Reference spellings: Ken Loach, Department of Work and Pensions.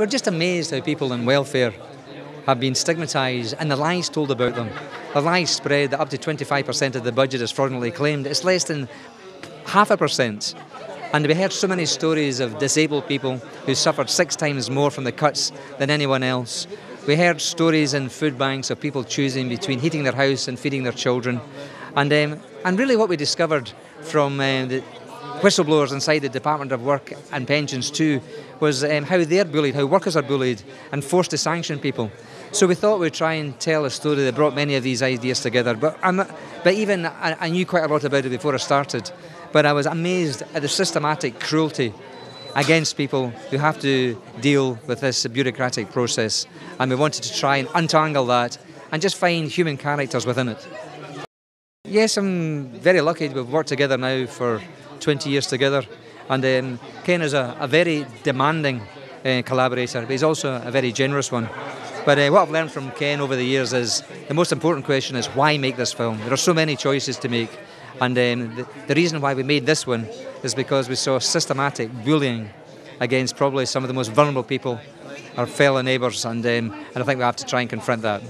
We're just amazed how people in welfare have been stigmatised and the lies told about them. The lies spread that up to 25% of the budget is fraudulently claimed. It's less than 0.5%. And we heard so many stories of disabled people who suffered 6 times more from the cuts than anyone else. We heard stories in food banks of people choosing between heating their house and feeding their children. And really what we discovered from the whistleblowers inside the Department of Work and Pensions too was how they're bullied, how workers are bullied and forced to sanction people. So we thought we'd try and tell a story that brought many of these ideas together. But even I knew quite a lot about it before I started. But I was amazed at the systematic cruelty against people who have to deal with this bureaucratic process. And we wanted to try and untangle that and just find human characters within it. Yes, I'm very lucky. We've worked together now for 20 years together. And Ken is a very demanding collaborator, but he's also a very generous one. But what I've learned from Ken over the years is the most important question is, why make this film? There are so many choices to make. And the reason why we made this one is because we saw systematic bullying against probably some of the most vulnerable people, our fellow neighbours, and I think we have to try and confront that.